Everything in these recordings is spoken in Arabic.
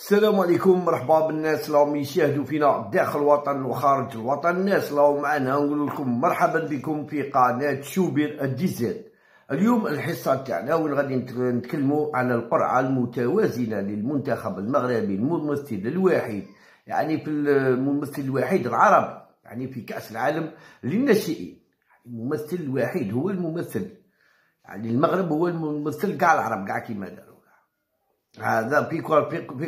السلام عليكم، مرحبا بالناس اللي راهم يشاهدوا فينا داخل الوطن وخارج الوطن. الناس اللي راهم معنا نقول لكم مرحبا بكم في قناه شوبير الجزياد. اليوم الحصه تاعنا وين غادي نتكلموا على القرعه المتوازنه للمنتخب المغربي الممثل الوحيد، يعني في الممثل الوحيد العربي، يعني في كأس العالم للناشئين. الممثل الوحيد هو الممثل، يعني المغرب هو الممثل كاع العرب كاع كيما داروا هذا في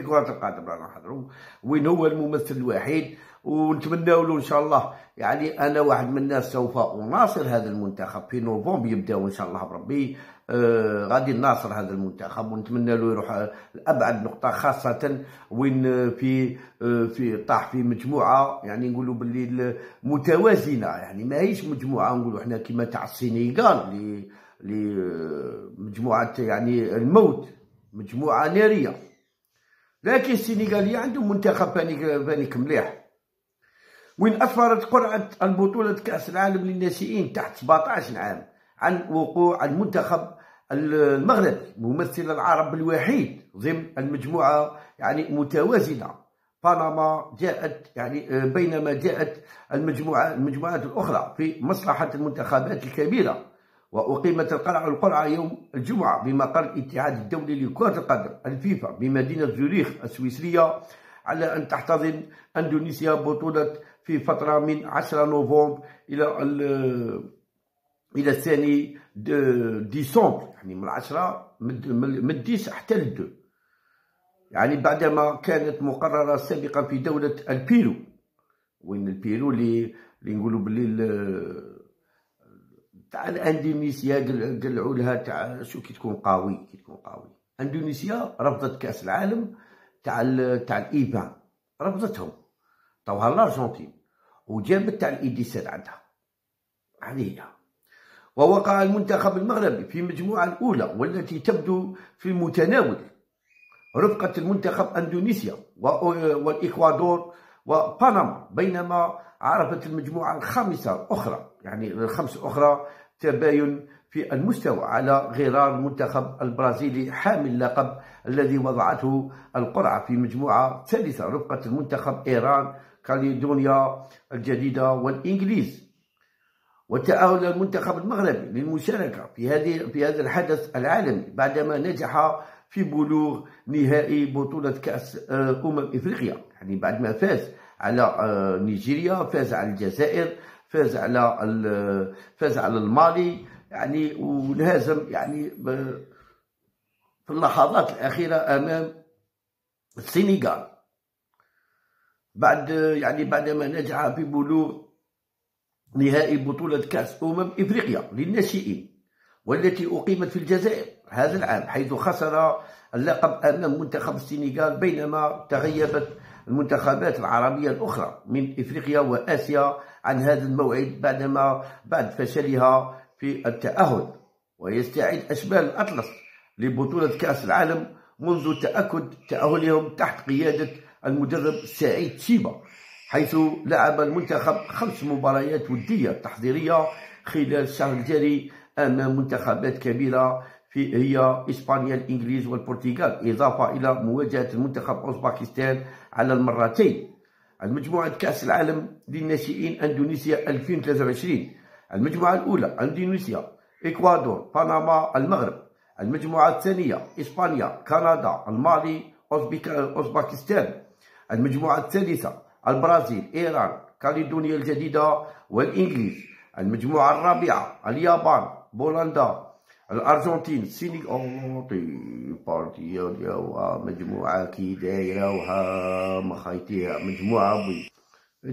كرة القدم رانا نحضروا وين هو الممثل الوحيد. ونتمناو له ان شاء الله، يعني انا واحد من الناس سوف اناصر هذا المنتخب في نوفمبر، يبداو ان شاء الله بربي. غادي نناصر هذا المنتخب ونتمنى له يروح لابعد نقطه، خاصه وين في طاح في مجموعه، يعني نقولوا باللي متوازنه، يعني ماهيش مجموعه نقولوا حنا كيما تاع السنغال اللي مجموعه يعني الموت، مجموعه ناريه. لكن السنغاليه عندهم منتخب فانيك مليح، وين اثرت قرعه البطوله كاس العالم للناشئين تحت 17 عام عن وقوع المنتخب المغربي ممثل العرب الوحيد ضمن المجموعه يعني متوازنه. بنما جاءت يعني بينما جاءت المجموعات الاخرى في مصلحه المنتخبات الكبيره. وأقيمت القرعة يوم الجمعة بمقر الاتحاد الدولي لكرة القدم الفيفا بمدينة زوريخ السويسرية، على أن تحتضن أندونيسيا بطولة في فترة من 10 نوفمبر إلى 2 ديسمبر، يعني من 10 من 10 حتى ل 2، يعني بعدما كانت مقررة سابقا في دولة البيرو. وين البيرو اللي نقولوا باللي تاع اندونيسيا قلعوا لها تاع شو كي تكون قوي. اندونيسيا رفضت كاس العالم تاع الايفان، رفضتهم طوها لارجنتين وجابت تاع الايديسات عندها. هذه ووقع المنتخب المغربي في المجموعه الاولى والتي تبدو في المتناول رفقه المنتخب اندونيسيا والاكوادور وبنما، بينما عرفت المجموعة الخامسة الأخرى، يعني الخمس أخرى، تباين في المستوى على غرار المنتخب البرازيلي حامل اللقب الذي وضعته القرعة في مجموعة ثالثة رفقة المنتخب إيران، كاليدونيا الجديدة والإنجليز. وتأهل المنتخب المغربي للمشاركة في هذا الحدث العالمي بعدما نجح في بلوغ نهائي بطولة كأس إفريقيا، يعني بعد ما فاز على نيجيريا، فاز على الجزائر، فاز على المالي، يعني وانهزم يعني في اللحظات الأخيرة امام السنغال بعدما نجح في بلوغ نهائي بطولة كأس إفريقيا للناشئين والتي أقيمت في الجزائر هذا العام، حيث خسر اللقب أمام منتخب السنغال، بينما تغيبت المنتخبات العربية الأخرى من إفريقيا وآسيا عن هذا الموعد بعد فشلها في التأهل. ويستعيد أشبال الأطلس لبطولة كأس العالم منذ تأكد تأهلهم تحت قيادة المدرب سعيد شيبا، حيث لعب المنتخب 5 مباريات ودية تحضيرية خلال الشهر الجاري أمام منتخبات كبيرة هي إسبانيا، الإنجليز والبرتغال، إضافة إلى مواجهة المنتخب أوزباكستان على المرتين. المجموعة كأس العالم للناشئين أندونيسيا 2023، المجموعة الأولى أندونيسيا، إكوادور، بنما، المغرب. المجموعة الثانية إسبانيا، كندا، المالي، أوزباكستان. المجموعة الثالثة البرازيل، إيران، كاليدونيا الجديدة والإنجليز. المجموعة الرابعة اليابان، بولندا، الارجنتين، السنغال. مجموعه كي دايرها مخايتيها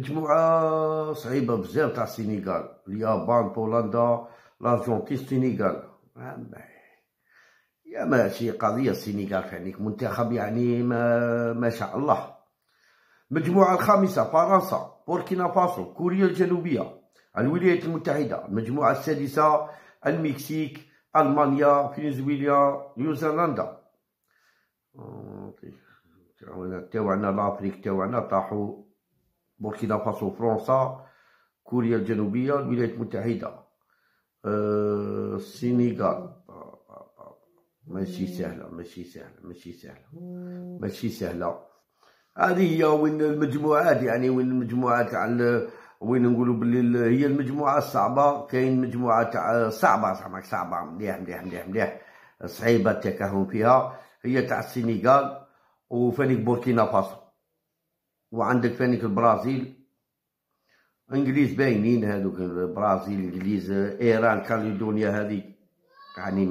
مجموعه صعيبه بزاف تاع السنغال، اليابان، بولندا، الارجنتين، السنغال. يا ماشي قضيه السنغال فانيك منتخب يعني ما شاء الله. المجموعه الخامسه فرنسا، بوركينا فاسو، كوريا الجنوبيه، الولايات المتحده. المجموعه السادسه المكسيك، ألمانيا، فنزويلا، نيوزيلندا. تاوعنا لافريك تاوعنا طاحو بوركينا فاسو، فرنسا، كوريا الجنوبية، الولايات المتحدة، السنغال. ماشي سهلة. هذه هي وين المجموعات، يعني وين المجموعات تاع وين نقولوا باللي هي المجموعه الصعبه. كاين مجموعه تاع صعبه مليح صعيبه التكهن فيها، هي تاع السنغال وفانيك بوركينا فاسو، وعندك فانيك البرازيل، انجليز باينين هذوك، البرازيل انجليز ايران كاليدونيا، هذه يعني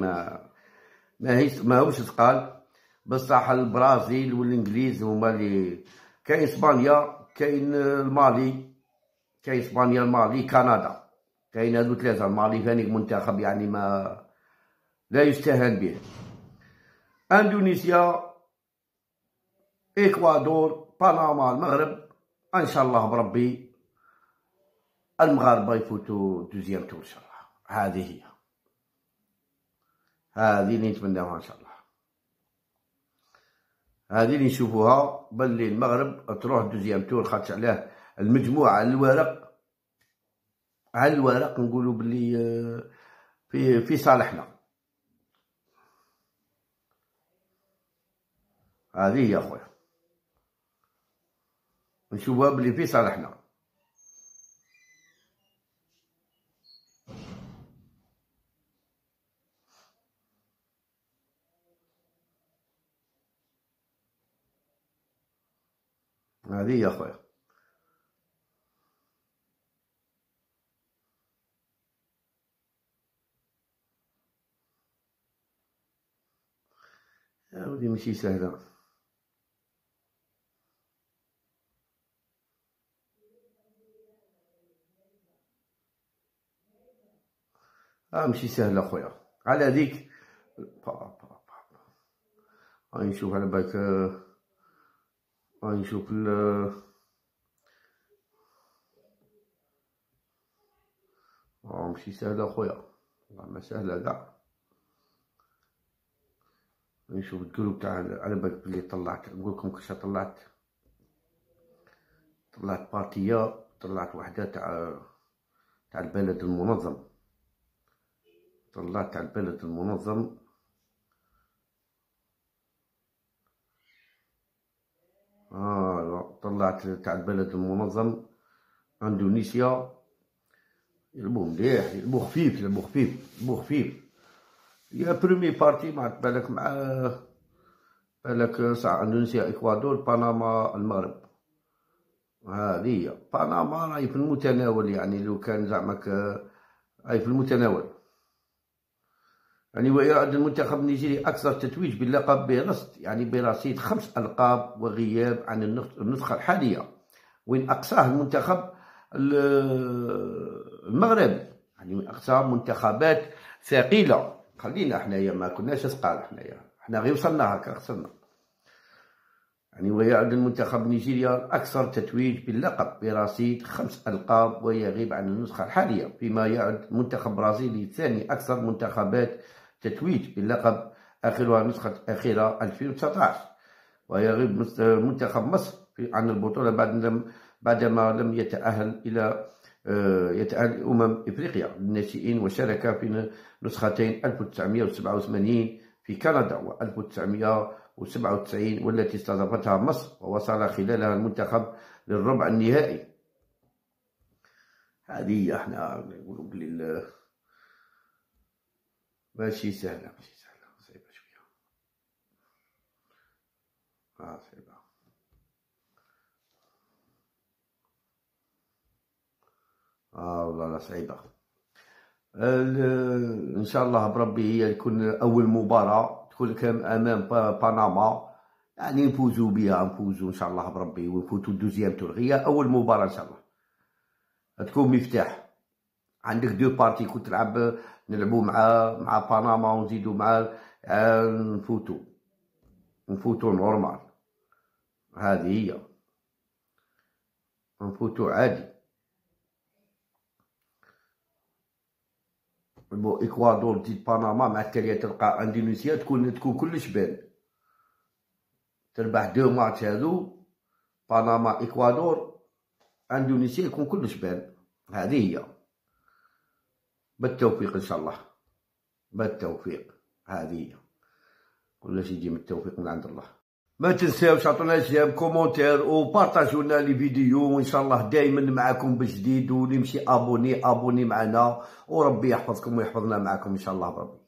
ما هوش ثقال، بصح البرازيل والانجليز هما اللي. كاين اسبانيا، كاين المالي، كاين اسبانيا المالي كندا، كاين هذو ثلاثه. المالي فانيك منتخب يعني ما لا يستهان به. اندونيسيا، اكوادور، بنما، المغرب. ان شاء الله بربي المغاربه يفوتوا دوزيام تور ان شاء الله. هذه هي، هذه اللي نتمناوها ان شاء الله، هذه اللي نشوفوها باللي المغرب تروح دوزيام تور. خاطش علاه المجموعه على الورق، على الورق نقولوا باللي في صالحنا. هذه هي اخويا، نشوفوها بلي في صالحنا. هذه هي اخويا، يا ودي ماشي سهله. ماشي سهله اخويا، على هذيك غادي نشوف، على بالك غادي نشوف ماشي سهله اخويا، والله ما سهله كاع. نشوف الجروب تاع، على بالك بلي طلعت، نقول لكم كاش طلعت بارتيه، طلعت وحده تاع البلد المنظم، طلعت على البلد المنظم، طلعت تاع البلد المنظم اندونيسيا. يلعبو مليح، يلعبو خفيف، يا برومي بارتي مع بالك، ساعة اندونيسيا اكوادور بنما المغرب. هذه هي بنما، راهي في المتناول، يعني لو كان زعما راهي في المتناول، يعني ويعد المنتخب النيجيري أكثر تتويج باللقب برصد، يعني برصيد 5 ألقاب وغياب عن النسخة الحالية، وين أقصاه المنتخب المغربي، يعني من أقصى منتخبات ثقيلة. خلينا حنايا ما كناش أثقال، حنا غير وصلنا هكا خسرنا. يعني ويعد المنتخب النيجيري الأكثر تتويج باللقب برصيد 5 ألقاب ويغيب عن النسخة الحالية، فيما يعد المنتخب البرازيلي ثاني أكثر منتخبات تتويج باللقب، آخرها النسخة الأخيرة 2019، ويغيب منتخب مصر عن البطولة بعدما لم يتأهل إلى أمم إفريقيا للناشئين، وشارك في نسختين 1987 في كندا و 1997 والتي استضافتها مصر، ووصل خلالها المنتخب للربع النهائي. هذه احنا نقولوا بلي ماشي سهله، صعيبه شويه، صعيبه. والله لا صعيبه. ان شاء الله بربي هي تكون اول مباراه كل كام امام بنما، يعني نفوزوا بها، نفوزوا ان شاء الله بربي ونفوتوا دوزيام تور. هي اول مباراه ان شاء الله تكون مفتاح. عندك دو بارتي، كنت تلعب، نلعبوا مع بنما ونزيدوا مع نفوتوا نورمال. هذه هي، نفوتوا عادي. اكوادور تزيد بنما، مع التالية تلقى اندونيسيا، تكون كلش بان تربح 2 ماتش هذو، بنما اكوادور اندونيسيا، يكون كلش بان. هذه هي، بالتوفيق ان شاء الله، بالتوفيق. هذه هي، كلش يجي من التوفيق من عند الله. ما تنساوش تعطونا جيم كومونتير وبارطاجوا لنا لي فيديو، وان شاء الله دائما معكم بجديد، واللي مشي ابوني معنا، وربي يحفظكم ويحفظنا معكم ان شاء الله بربي.